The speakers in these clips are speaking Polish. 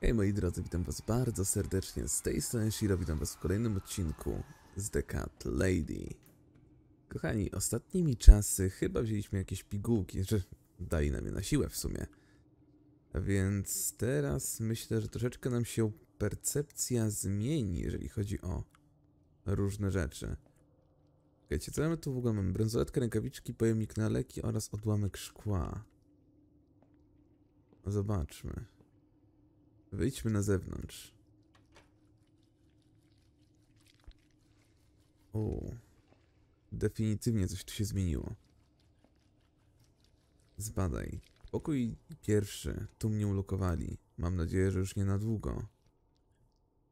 Hej moi drodzy, witam was bardzo serdecznie, z tej strony Shiro, witam was w kolejnym odcinku z The Cat Lady. Kochani, ostatnimi czasy chyba wzięliśmy jakieś pigułki, że dali nam je na siłę w sumie. A więc teraz myślę, że troszeczkę nam się percepcja zmieni, jeżeli chodzi o różne rzeczy. Wiecie, co mamy tu w ogóle? Mamy bransoletkę, rękawiczki, pojemnik na leki oraz odłamek szkła. Zobaczmy. Wyjdźmy na zewnątrz. O, definitywnie coś tu się zmieniło. Zbadaj. Pokój pierwszy. Tu mnie ulokowali. Mam nadzieję, że już nie na długo.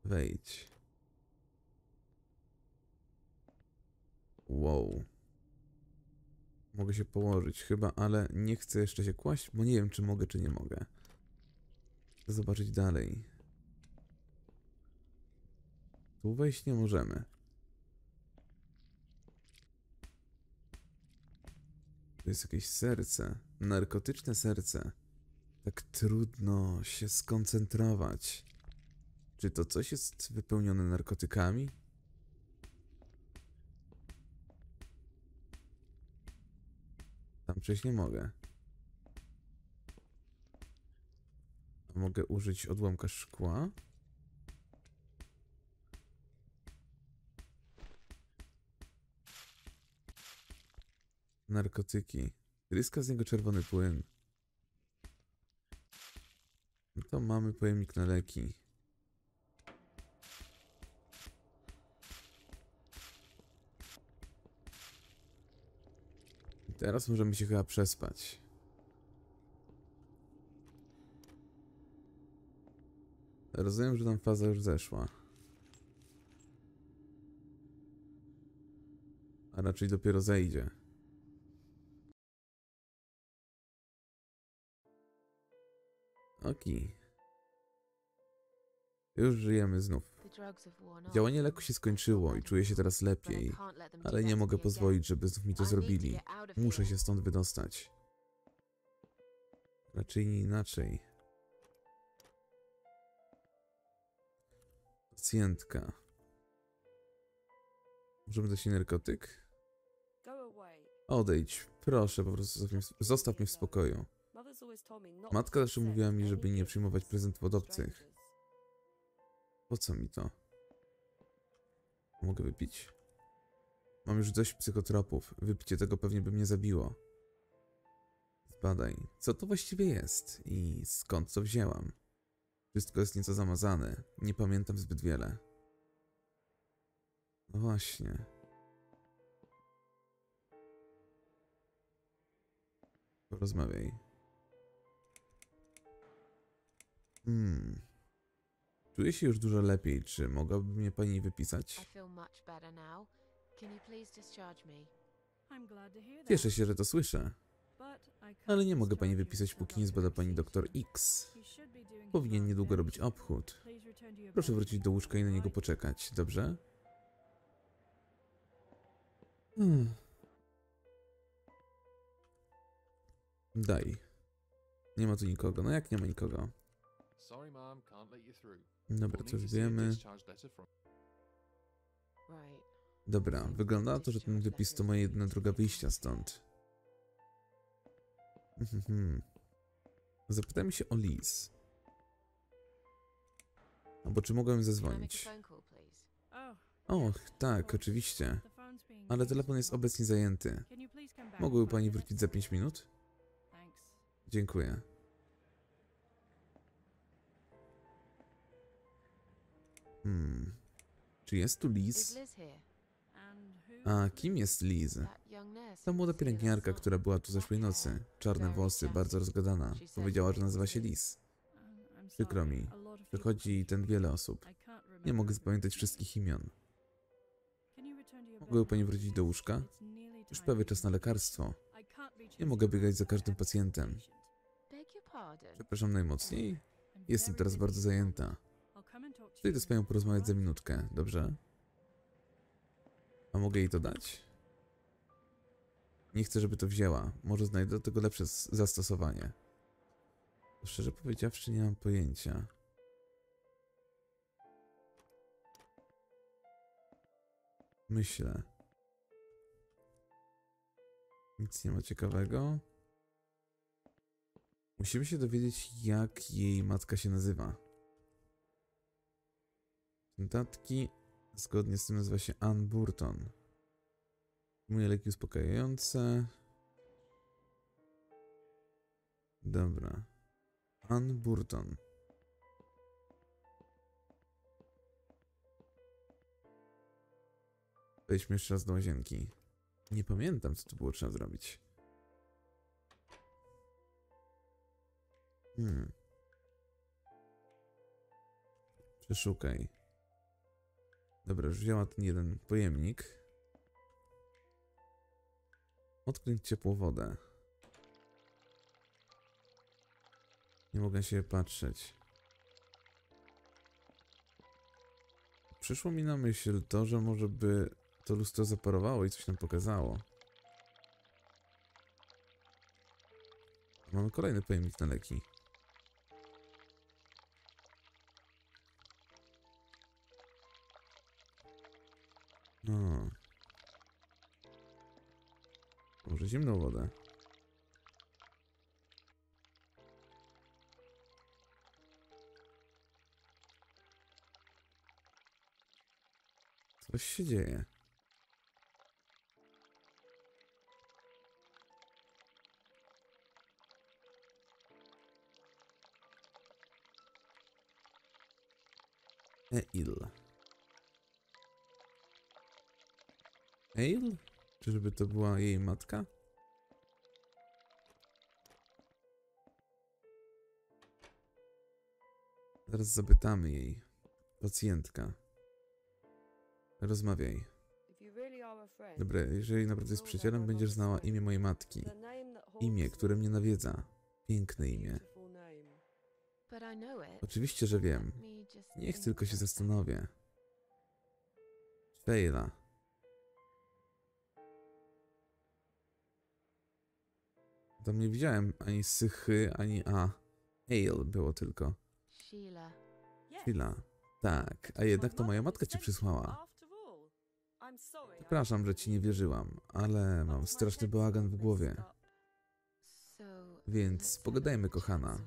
Wejdź. Wow. Mogę się położyć chyba, ale nie chcę jeszcze się kłaść, bo nie wiem, czy mogę, czy nie mogę. Zobaczyć dalej. Tu wejść nie możemy. To jest jakieś serce. Narkotyczne serce. Tak trudno się skoncentrować. Czy to coś jest wypełnione narkotykami? Tam przecież nie mogę. Mogę użyć odłamka szkła. Narkotyki. Tryska z niego czerwony płyn. No to mamy pojemnik na leki. I teraz możemy się chyba przespać. Rozumiem, że tam faza już zeszła. A raczej dopiero zejdzie. Okej. Już żyjemy znów. Działanie leku się skończyło i czuję się teraz lepiej. Ale nie mogę pozwolić, żeby znów mi to zrobili. Muszę się stąd wydostać. Raczej nie inaczej. Pacjentka. Możemy dać jej narkotyk? Odejdź, proszę, po prostu zostaw mnie w spokoju. Matka zawsze mówiła mi, żeby nie przyjmować prezentów od obcych. Po co mi to? Mogę wypić? Mam już dość psychotropów. Wypicie tego pewnie by mnie zabiło. Zbadaj, co to właściwie jest i skąd to wzięłam. Wszystko jest nieco zamazane. Nie pamiętam zbyt wiele. No właśnie. Porozmawiaj. Czuję się już dużo lepiej. Czy mogłaby mnie pani wypisać? Cieszę się, że to słyszę. Ale nie mogę pani wypisać, póki nie zbada pani doktor X. Powinien niedługo robić obchód. Proszę wrócić do łóżka i na niego poczekać, dobrze? Daj. Nie ma tu nikogo. No jak nie ma nikogo? Dobra, to już wiemy. Dobra, wygląda na to, że ten wypis to moja jedyna droga wyjścia stąd. Zapytajmy się o Liz. Albo czy mogłem zadzwonić? Och, tak, oczywiście. Ale telefon jest obecnie zajęty. Mogłaby pani wrócić za 5 minut? Dziękuję. Czy jest tu Liz? A kim jest Liz? Ta młoda pielęgniarka, która była tu zeszłej nocy. Czarne włosy, bardzo rozgadana. Powiedziała, że nazywa się Liz. Przykro mi. Przychodzi ten wiele osób. Nie mogę zapamiętać wszystkich imion. Mogłaby pani wrócić do łóżka? Już prawie czas na lekarstwo. Nie mogę biegać za każdym pacjentem. Przepraszam najmocniej. Jestem teraz bardzo zajęta. Przyjdę z panią porozmawiać za minutkę, dobrze? A mogę jej to dać? Nie chcę, żeby to wzięła. Może znajdę do tego lepsze zastosowanie. Szczerze powiedziawszy, nie mam pojęcia. Myślę. Nic nie ma ciekawego. Musimy się dowiedzieć, jak jej matka się nazywa. Notatki. Zgodnie z tym nazywa się Ann Burton. Moje leki uspokajające. Dobra. Ann Burton. Wejdźmy jeszcze raz do łazienki. Nie pamiętam, co tu było trzeba zrobić. Przeszukaj. Dobra, już wzięła ten jeden pojemnik. Odkryć ciepłą wodę. Nie mogę się patrzeć. Przyszło mi na myśl to, że może by to lustro zaparowało i coś nam pokazało. Mamy kolejny pojemnik na leki. No. Może zimną wodę. Coś się dzieje. Eil? Czyżby to była jej matka? Zaraz zapytamy jej. Pacjentka. Rozmawiaj. Dobra, jeżeli naprawdę jest przyjacielem, będziesz znała imię mojej matki. Imię, które mnie nawiedza. Piękne imię. Oczywiście, że wiem. Niech tylko się zastanowię. Fejla. Tam nie widziałem ani sychy, ani a. Ale było tylko. Sheila. Tak, a jednak to moja matka ci przysłała. Przepraszam, że ci nie wierzyłam, ale mam straszny bałagan w głowie. Więc pogadajmy, kochana.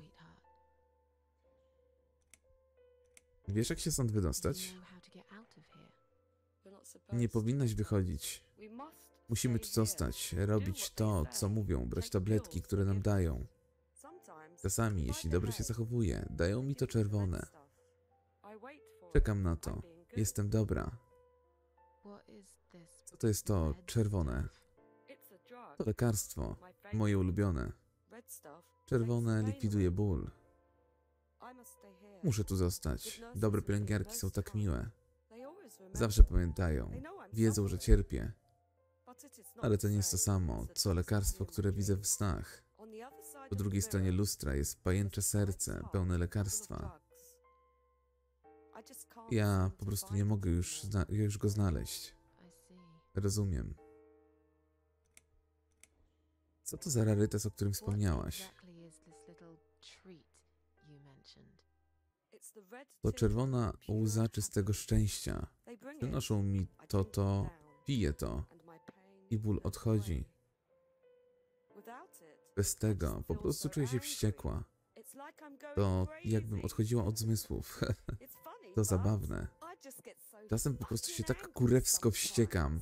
Wiesz, jak się stąd wydostać? Nie powinnaś wychodzić. Musimy tu zostać, robić to, co mówią, brać tabletki, które nam dają. Czasami, jeśli dobrze się zachowuję, dają mi to czerwone. Czekam na to. Jestem dobra. Co to jest to czerwone? To lekarstwo. Moje ulubione. Czerwone likwiduje ból. Muszę tu zostać. Dobre pielęgniarki są tak miłe. Zawsze pamiętają. Wiedzą, że cierpię. Ale to nie jest to samo, co lekarstwo, które widzę w snach. Po drugiej stronie lustra jest pajęcze serce, pełne lekarstwa. Ja po prostu nie mogę już go znaleźć. Rozumiem. Co to za rarytas, o którym wspomniałaś? To czerwona łza czystego szczęścia. Przynoszą mi to, piję to. I ból odchodzi. Bez tego po prostu czuję się wściekła. To jakbym odchodziła od zmysłów. To zabawne. Czasem po prostu się tak kurewsko wściekam.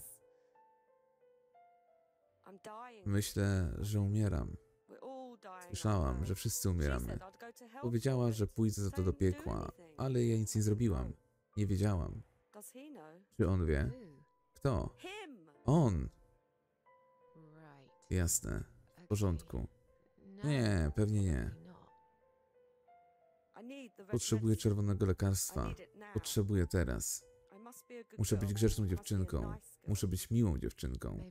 Myślę, że umieram. Słyszałam, że wszyscy umieramy. Powiedziała, że pójdę za to do piekła, ale ja nic nie zrobiłam. Nie wiedziałam. Czy on wie? Kto? On! Jasne. W porządku. Nie, pewnie nie. Potrzebuję czerwonego lekarstwa. Potrzebuję teraz. Muszę być grzeczną dziewczynką. Muszę być miłą dziewczynką.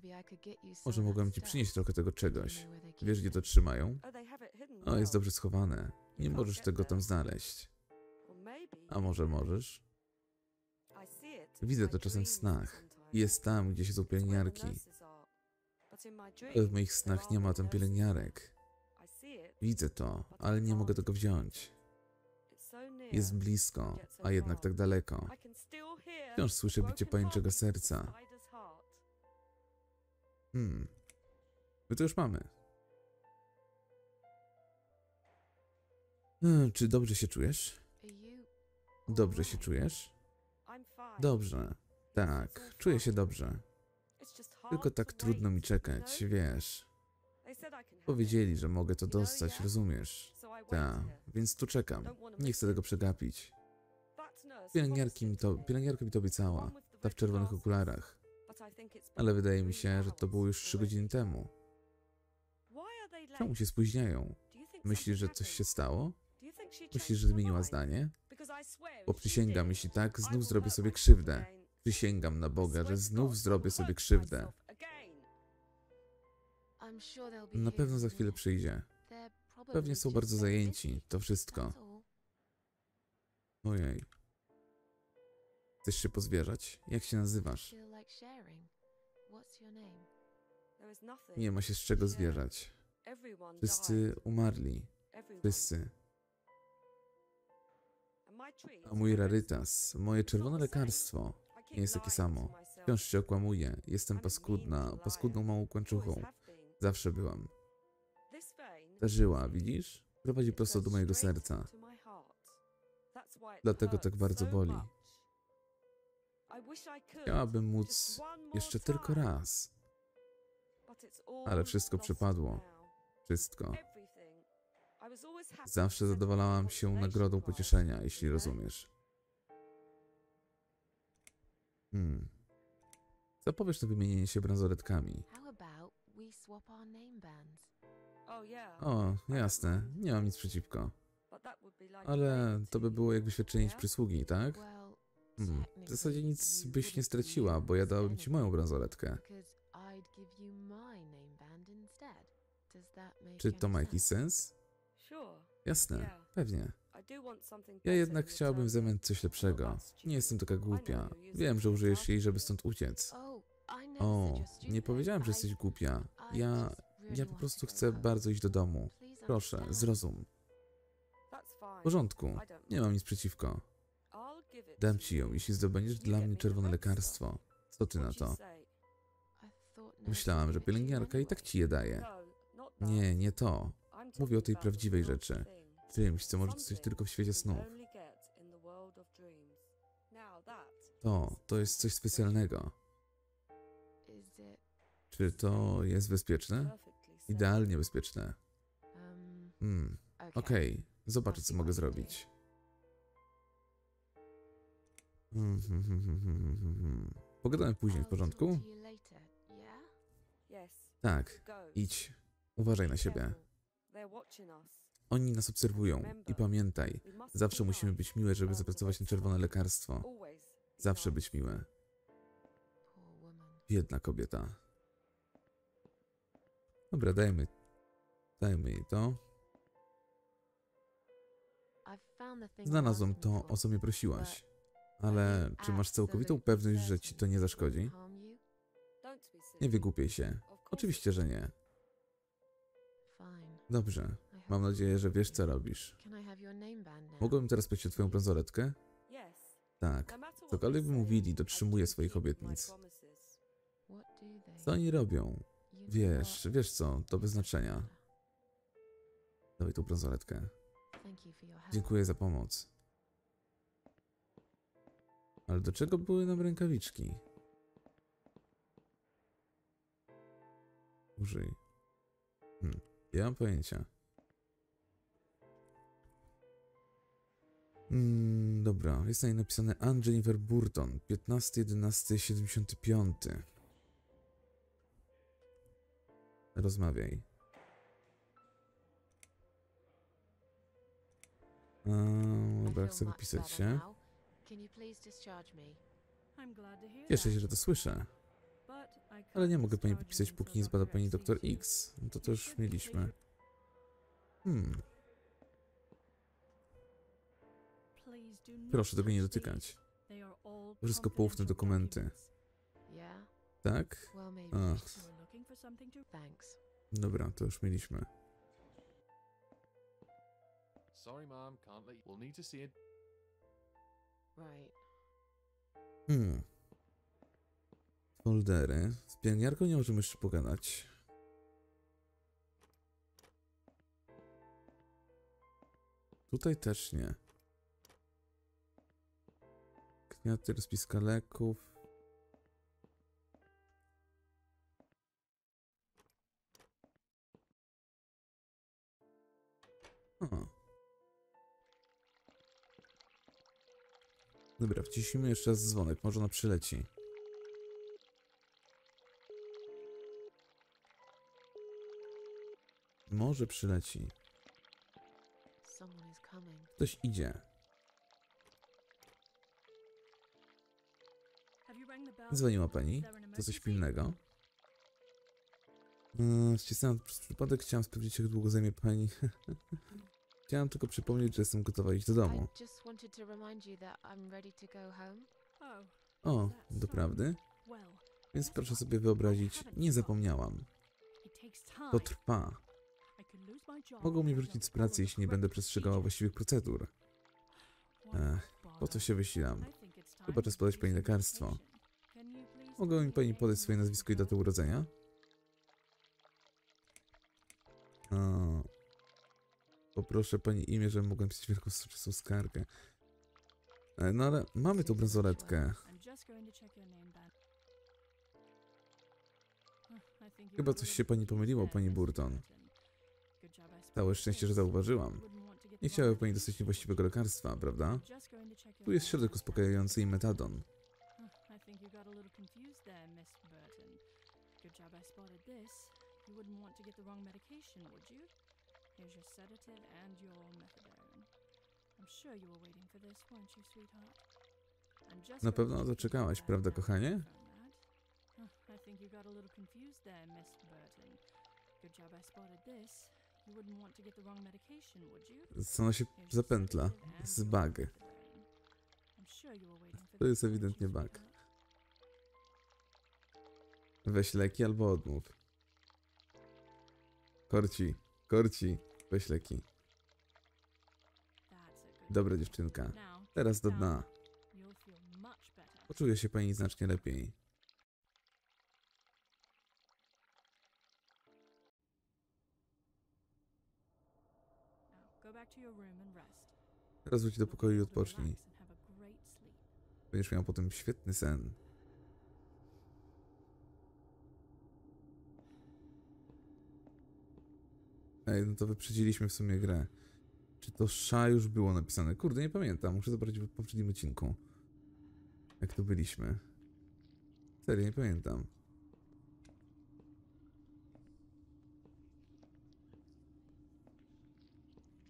Może mogłem ci przynieść trochę tego czegoś. Wiesz, gdzie to trzymają? O, jest dobrze schowane. Nie możesz tego tam znaleźć. A może możesz? Widzę to czasem w snach. Jest tam, gdzie siedzą pielęgniarki. W moich snach nie ma tam pielęgniarek. Widzę to, ale nie mogę tego wziąć. Jest blisko, a jednak tak daleko. Wciąż słyszę bicie pajęczego serca. My to już mamy. Czy dobrze się czujesz? Dobrze się czujesz? Dobrze. Tak, czuję się dobrze. Tylko tak trudno mi czekać, wiesz. Powiedzieli, że mogę to dostać, rozumiesz? Tak, więc tu czekam. Nie chcę tego przegapić. Pielęgniarka mi to obiecała. Ta w czerwonych okularach. Ale wydaje mi się, że to było już 3 godziny temu. Czemu się spóźniają? Myślisz, że coś się stało? Myślisz, że zmieniła zdanie? Bo przysięgam, jeśli tak, znów zrobię sobie krzywdę. Przysięgam na Boga, że znów zrobię sobie krzywdę. Na pewno za chwilę przyjdzie. Pewnie są bardzo zajęci, to wszystko. Ojej. Chcesz się pozwierzać? Jak się nazywasz? Nie ma się z czego zwierzać. Wszyscy umarli. Wszyscy. A mój rarytas, moje czerwone lekarstwo nie jest takie samo. Wciąż się okłamuję. Jestem paskudna, paskudną małą kłęczuchą. Zawsze byłam. Ta żyła, widzisz? Prowadzi prosto do mojego serca. Dlatego tak bardzo boli. Chciałabym móc jeszcze tylko raz. Ale wszystko przepadło. Wszystko. Zawsze zadowalałam się nagrodą pocieszenia, jeśli rozumiesz. Co powiesz na wymienienie się bransoletkami? O, jasne. Nie mam nic przeciwko. Ale to by było jakby świadczenie przysługi, tak? W zasadzie nic byś nie straciła, bo ja dałabym ci moją bransoletkę. Czy to ma jakiś sens? Jasne, pewnie. Ja jednak chciałabym w zamian coś lepszego. Nie jestem taka głupia. Wiem, że użyjesz jej, żeby stąd uciec. O, nie powiedziałem, że jesteś głupia. Ja po prostu chcę bardzo iść do domu. Proszę, zrozum. W porządku, nie mam nic przeciwko. Dam ci ją, jeśli zdobędziesz dla mnie czerwone lekarstwo. Co ty na to? Myślałam, że pielęgniarka i tak ci je daje. Nie, nie to. Mówię o tej prawdziwej rzeczy. Czymś, co może coś tylko w świecie snów. To jest coś specjalnego. Czy to jest bezpieczne? Idealnie bezpieczne. Okej. Zobaczę, co mogę zrobić. Pogadamy później, w porządku? Tak, idź. Uważaj na siebie. Oni nas obserwują. I pamiętaj, zawsze musimy być miłe, żeby zapracować na czerwone lekarstwo. Zawsze być miłe. Biedna kobieta. Dobra, dajmy jej to. Znalazłam to, o co mnie prosiłaś. Ale czy masz całkowitą pewność, że ci to nie zaszkodzi? Nie wygłupiaj się. Oczywiście, że nie. Dobrze. Mam nadzieję, że wiesz, co robisz. Mogłabym teraz prosić o twoją bransoletkę? Tak. Cokolwiek by mówili, dotrzymuję swoich obietnic. Co oni robią? Wiesz co, to bez znaczenia. Dawaj tą bransoletkę. Dziękuję za pomoc. Ale do czego były nam rękawiczki? Użyj. Nie mam pojęcia. Dobra, jest na niej napisane Ann Jennifer Burton, 15.11.75. Rozmawiaj. Dobra, chcę wypisać się. Cieszę się, że to słyszę. Ale nie mogę pani wypisać, póki nie zbada pani doktor X. To też mieliśmy. Proszę tego nie dotykać. Wszystko poufne dokumenty. Tak? Dobra, to już mieliśmy. Foldery. Z pielęgniarką nie możemy jeszcze pogadać. Tutaj też nie. Kwiaty, rozpiska leków. O. Dobra, wcisimy jeszcze raz dzwonek, może ona przyleci. Może przyleci. Ktoś idzie. Dzwoniła pani? To coś pilnego? Ścisnęłam przez przypadek, chciałam sprawdzić, jak długo zajmie pani. Chciałam tylko przypomnieć, że jestem gotowa iść do domu. O, doprawdy? Więc proszę sobie wyobrazić, nie zapomniałam. To trwa. Mogą mi wrócić z pracy, jeśli nie będę przestrzegała właściwych procedur. Po co się wysilam? Chyba czas podać pani lekarstwo. Mogą mi pani podać swoje nazwisko i datę urodzenia? Poproszę pani imię, żebym mogła pisać wielką skargę. No ale mamy tu bransoletkę. Chyba coś się pani pomyliło, pani Burton. Całe szczęście, że zauważyłam. Nie chciałaby pani dostać niewłaściwego lekarstwa, prawda? Tu jest środek uspokajający i metadon. Na pewno zaczekałaś, prawda, kochanie? Ona się zapętla. Z bug. To jest ewidentnie bug. Weź leki albo odmów. Korci, korci, weź leki. Dobra dziewczynka, teraz do dna. Poczuje się pani znacznie lepiej. Teraz wróć do pokoju i odpocznij. Będziesz miał potem świetny sen. Ej, no to wyprzedziliśmy w sumie grę. Czy to sza już było napisane? Kurde, nie pamiętam. Muszę zobaczyć w poprzednim odcinku. Jak to byliśmy. Serio, nie pamiętam.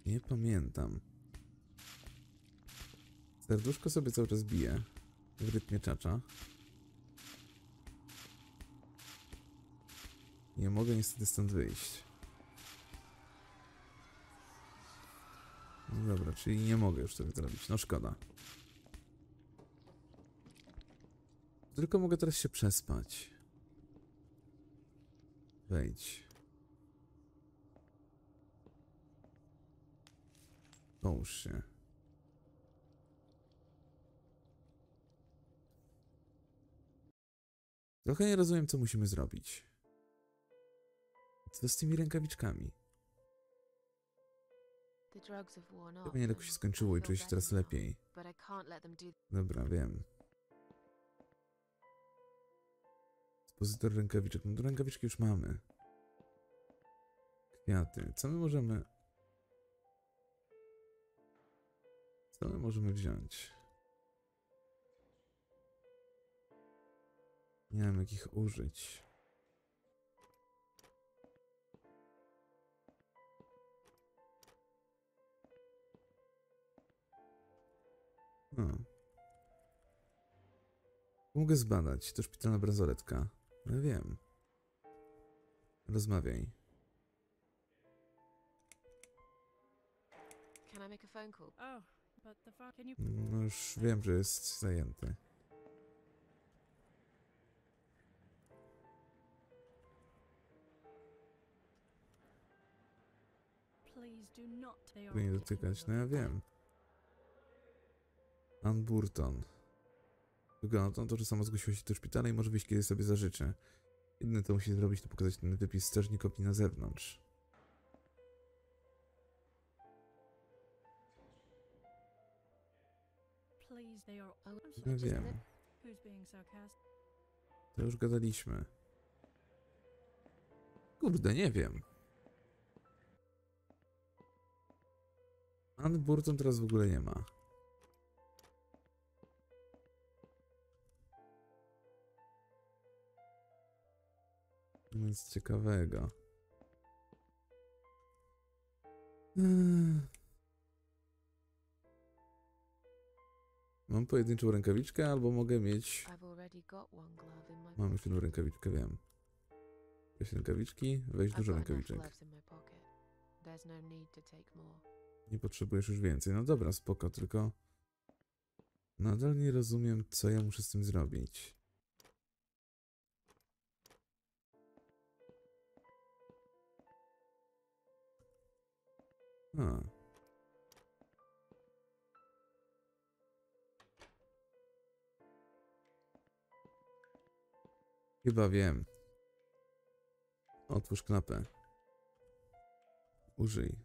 Nie pamiętam. Serduszko sobie cały czas bije. W rytmie czacza. Nie mogę niestety stąd wyjść. No dobra, czyli nie mogę już sobie zrobić. No szkoda. Tylko mogę teraz się przespać. Wejdź. Połóż się. Trochę nie rozumiem, co musimy zrobić. Co z tymi rękawiczkami? Pewnie leku się skończyło i czuję się teraz lepiej. Dobra, wiem. Dyspozytor rękawiczek. No to rękawiczki już mamy. Kwiaty. Co my możemy... Co my możemy wziąć? Nie wiem, jak ich użyć. Mogę zbadać. To szpitalna bransoletka. No wiem. Rozmawiaj. No już wiem, że jest zajęty. Nie dotykać, no ja wiem. Ann Burton. Wygląda na to, że sama zgłosiła się do szpitala i może wyjść, kiedy sobie zażyczy. Jedyne to musi zrobić, to pokazać ten wypis strażnikowi na zewnątrz. Ja wiem. To już gadaliśmy. Kurde, nie wiem. Ann Burton teraz w ogóle nie ma. Nic ciekawego. Mam pojedynczą rękawiczkę, albo mogę mieć... Mam już jedną rękawiczkę, wiem. Weź rękawiczki, weź dużo rękawiczek. Nie potrzebujesz już więcej. No dobra, spoko, tylko... Nadal nie rozumiem, co ja muszę z tym zrobić. A. Chyba wiem. Otwórz klapę. Użyj.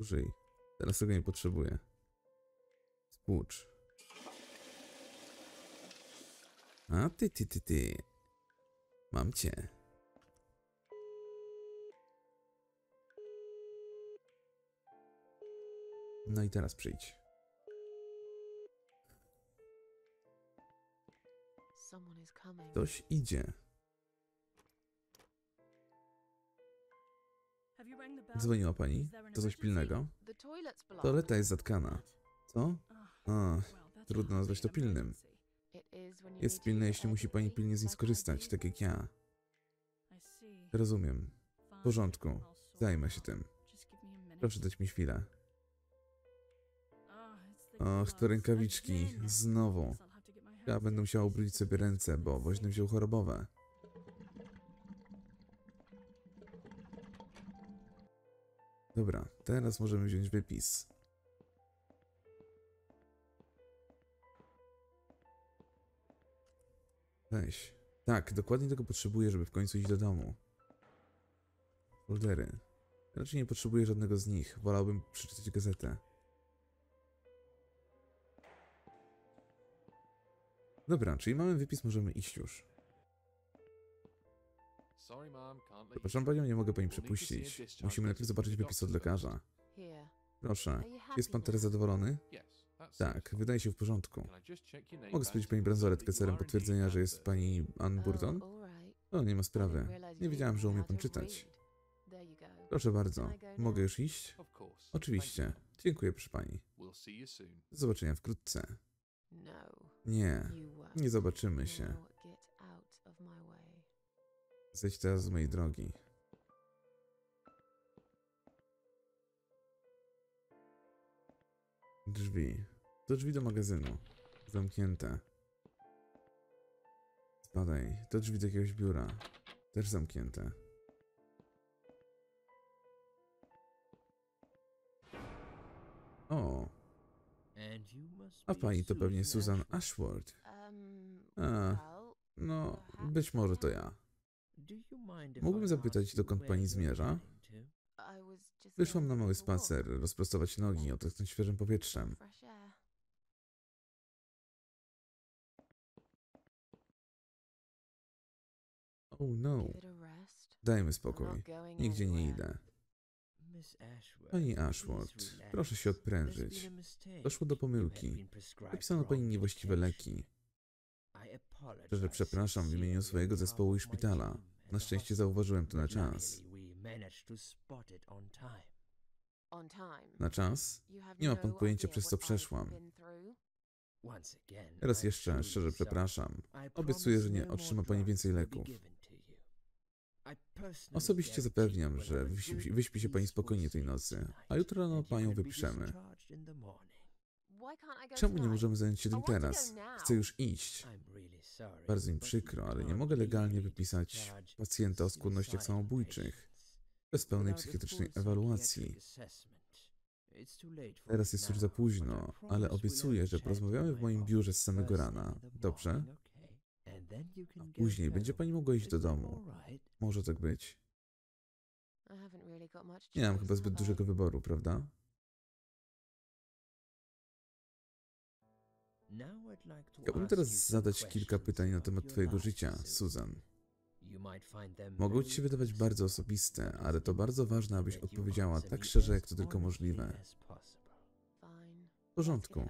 Użyj. Teraz tego nie potrzebuję. Spłucz. A ty. Mam cię. No i teraz przyjdź. Ktoś idzie. Dzwoniła pani? To coś pilnego? Toaleta jest zatkana. Co? A, trudno nazwać to pilnym. Jest pilne, jeśli musi pani pilnie z niej skorzystać, tak jak ja. Rozumiem. W porządku. Zajmę się tym. Proszę dać mi chwilę. Och, te rękawiczki. Znowu. Ja będę musiał ubrudzić sobie ręce, bo woźny wziął chorobowe. Dobra, teraz możemy wziąć wypis. Weź. Tak, dokładnie tego potrzebuję, żeby w końcu iść do domu. Foldery. Raczej nie potrzebuję żadnego z nich. Wolałbym przeczytać gazetę. Dobra, czyli mamy wypis, możemy iść już. Przepraszam panią, nie mogę pani przepuścić. Musimy najpierw zobaczyć wypis od lekarza. Proszę, jest pan teraz zadowolony? Tak, wydaje się w porządku. Mogę sprawdzić pani bransoletkę celem potwierdzenia, że jest pani Ann Burton? No, nie ma sprawy. Nie wiedziałem, że umie pan czytać. Proszę bardzo, mogę już iść? Oczywiście, dziękuję proszę pani. Do zobaczenia wkrótce. Nie, nie zobaczymy się. Zejdź teraz z mojej drogi. Drzwi. To drzwi do magazynu. Zamknięte. Spadaj. To drzwi do jakiegoś biura. Też zamknięte. O! A pani to pewnie Susan Ashworth. A, no, być może to ja. Mógłbym zapytać, dokąd pani zmierza? Wyszłam na mały spacer, rozprostować nogi, odetchnąć świeżym powietrzem. Oh no. Dajmy spokój. Nigdzie nie idę. Pani Ashworth, proszę się odprężyć. Doszło do pomyłki. Napisano pani niewłaściwe leki. Szczerze przepraszam w imieniu swojego zespołu i szpitala. Na szczęście zauważyłem to na czas. Na czas? Nie ma pan pojęcia, przez co przeszłam. Raz jeszcze szczerze przepraszam. Obiecuję, że nie otrzyma pani więcej leków. Osobiście zapewniam, że wyśpi się pani spokojnie tej nocy, a jutro rano panią wypiszemy. Czemu nie możemy zająć się tym teraz? Chcę już iść. Bardzo mi przykro, ale nie mogę legalnie wypisać pacjenta o skłonnościach samobójczych bez pełnej psychiatrycznej ewaluacji. Teraz jest już za późno, ale obiecuję, że porozmawiamy w moim biurze z samego rana. Dobrze? A później będzie pani mogła iść do domu. Może tak być. Nie mam chyba zbyt dużego wyboru, prawda? Chciałbym teraz zadać kilka pytań na temat twojego życia, Susan. Mogą ci się wydawać bardzo osobiste, ale to bardzo ważne, abyś odpowiedziała tak szczerze, jak to tylko możliwe. W porządku.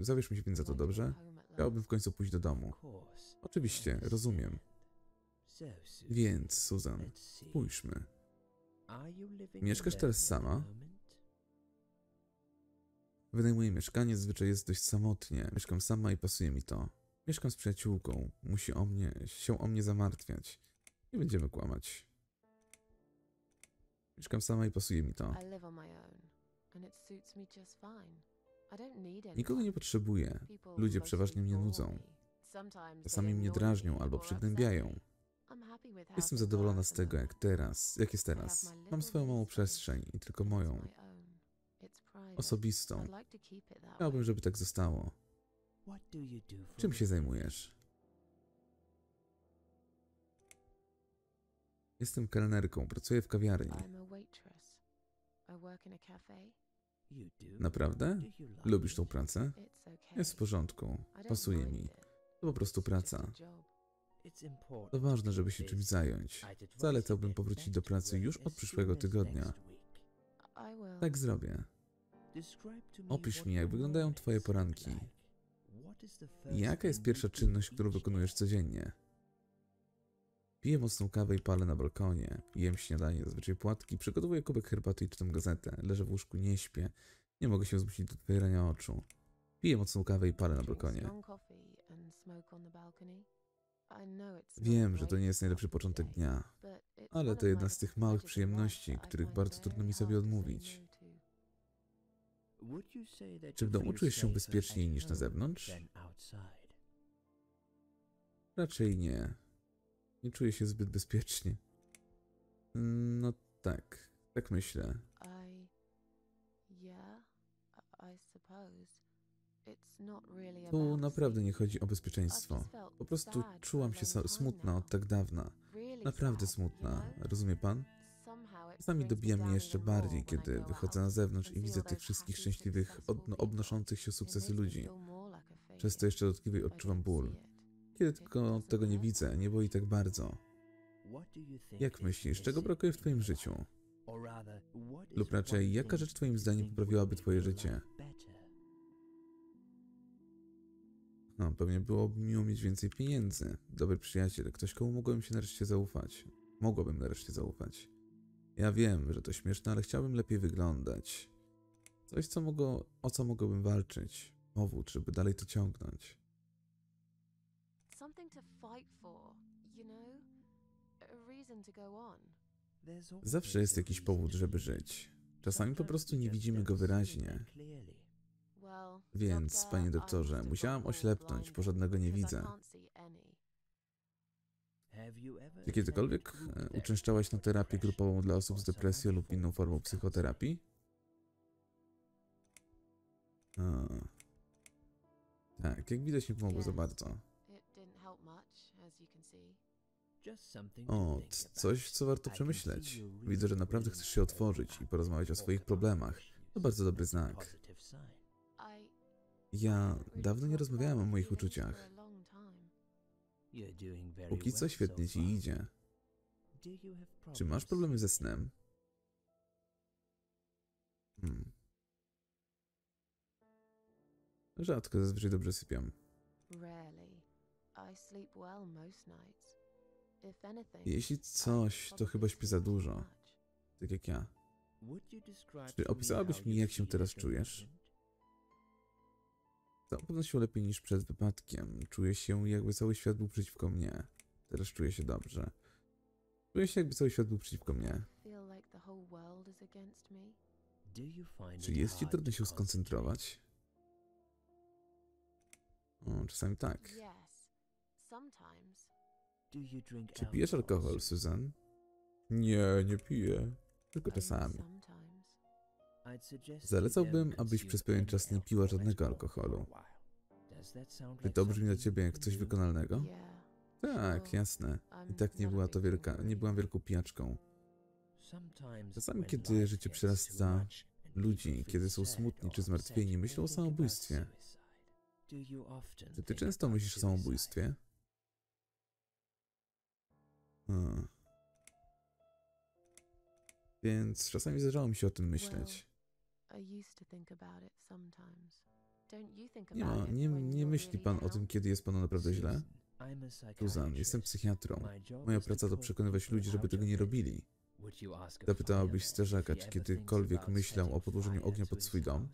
Zabierzmy się więc za to, dobrze? Chciałbym w końcu pójść do domu. Oczywiście, rozumiem. Więc, Susan, spójrzmy. Mieszkasz teraz sama? Wynajmuję mieszkanie, zwyczaj jest dość samotnie. Mieszkam sama i pasuje mi to. Mieszkam z przyjaciółką. Musi się o mnie zamartwiać. Nie będziemy kłamać. Mieszkam sama i pasuje mi to. Nikogo nie potrzebuję. Ludzie przeważnie mnie nudzą. Czasami mnie drażnią albo przygnębiają. Jestem zadowolona z tego, jak jest teraz. Mam swoją małą przestrzeń i tylko moją. Osobistą. Chciałbym, żeby tak zostało. Czym się zajmujesz? Jestem kelnerką, pracuję w kawiarni. Naprawdę? Lubisz tą pracę? Jest w porządku, pasuje mi. To po prostu praca. To ważne, żeby się czymś zająć. Zalecałbym powrócić do pracy już od przyszłego tygodnia. Tak zrobię. Opisz mi, jak wyglądają twoje poranki. Jaka jest pierwsza czynność, którą wykonujesz codziennie? Piję mocną kawę i palę na balkonie. Jem śniadanie, zazwyczaj płatki. Przygotowuję kubek herbaty i czytam gazetę. Leżę w łóżku, nie śpię. Nie mogę się zmusić do otwierania oczu. Piję mocną kawę i palę na balkonie. Wiem, że to nie jest najlepszy początek dnia, ale to jedna z tych małych przyjemności, których bardzo trudno mi sobie odmówić. Czy w domu czujesz się bezpieczniej niż na zewnątrz? Raczej nie. Nie czuję się zbyt bezpiecznie. No tak, tak myślę. Tu naprawdę nie chodzi o bezpieczeństwo. Po prostu czułam się smutna od tak dawna. Naprawdę smutna, rozumie pan? Czasami dobija mnie jeszcze bardziej, kiedy wychodzę na zewnątrz i widzę tych wszystkich szczęśliwych, obnoszących się sukcesy ludzi. Przez to jeszcze dotkliwie odczuwam ból. Kiedy tylko tego nie widzę, nie boi tak bardzo. Jak myślisz, czego brakuje w twoim życiu? Lub raczej, jaka rzecz twoim zdaniem poprawiłaby twoje życie? No, pewnie byłoby miło mieć więcej pieniędzy. Dobry przyjaciel, ktoś, komu mogłem się nareszcie zaufać. Mogłabym nareszcie zaufać. Ja wiem, że to śmieszne, ale chciałbym lepiej wyglądać. Coś, o co mogłabym walczyć. Powód, żeby dalej to ciągnąć. Zawsze jest jakiś powód, żeby żyć. Czasami po prostu nie widzimy go wyraźnie. Więc, panie doktorze, musiałam oślepnąć, bo żadnego nie widzę. Czy kiedykolwiek uczęszczałaś na terapię grupową dla osób z depresją lub inną formą psychoterapii? Tak, jak widać nie pomogło za bardzo. O, coś, co warto przemyśleć. Widzę, że naprawdę chcesz się otworzyć i porozmawiać o swoich problemach. To bardzo dobry znak. Ja dawno nie rozmawiałam o moich uczuciach. Póki co świetnie ci idzie. Czy masz problemy ze snem? Rzadko, zazwyczaj dobrze sypiam. Jeśli coś, to chyba śpię za dużo. Tak jak ja. Czy opisałabyś mi, jak się teraz czujesz? Całą pewnością lepiej niż przed wypadkiem. Czuję się, jakby cały świat był przeciwko mnie. Teraz czuję się dobrze. Czuję się, jakby cały świat był przeciwko mnie. Czy jest ci trudno się skoncentrować? O, czasami tak. Czy pijesz alkohol, Susan? Nie, nie piję. Tylko czasami. Zalecałbym, abyś przez pewien czas nie piła żadnego alkoholu. Czy to brzmi dla ciebie jak coś wykonalnego? Tak, jasne. I tak nie byłam wielką pijaczką. Czasami, kiedy życie przerasta ludzi, kiedy są smutni czy zmartwieni, myślą o samobójstwie. Czy ty często myślisz o samobójstwie? Więc czasami zdarzało mi się o tym myśleć. Nie myśli pan o tym, kiedy jest panu naprawdę źle? Susan, jestem psychiatrą. Moja praca to przekonywać ludzi, żeby tego nie robili. Zapytałabyś strażaka, czy kiedykolwiek myślał o podłożeniu ognia pod swój dom?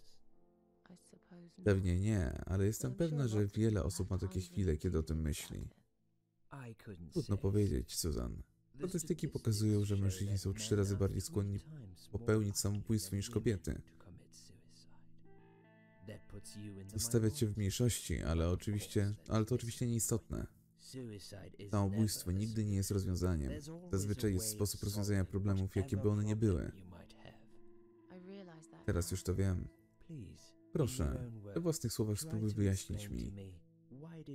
Pewnie nie, ale jestem pewna, że wiele osób ma takie chwile, kiedy o tym myśli. Trudno powiedzieć, Susan. Statystyki pokazują, że mężczyźni są 3 razy bardziej skłonni popełnić samobójstwo niż kobiety. Zostawia cię w mniejszości, ale to oczywiście nieistotne. Samobójstwo nigdy nie jest rozwiązaniem. Zazwyczaj jest sposób rozwiązania problemów, jakie by one nie były. Teraz już to wiem. Proszę, we własnych słowach spróbuj wyjaśnić mi.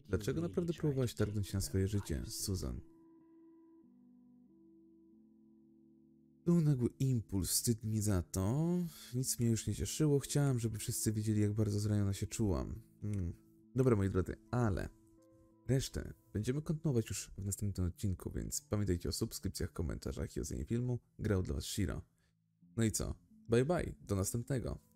Dlaczego naprawdę próbowałaś targnąć na swoje życie, Susan? Był nagły impuls, wstyd mi za to. Nic mnie już nie cieszyło. Chciałam, żeby wszyscy wiedzieli, jak bardzo zraniona się czułam. Dobra, moi drodzy, ale resztę będziemy kontynuować już w następnym odcinku, więc pamiętajcie o subskrypcjach, komentarzach i ocenie filmu. Grał dla was Shiro. No i co? Bye bye, do następnego.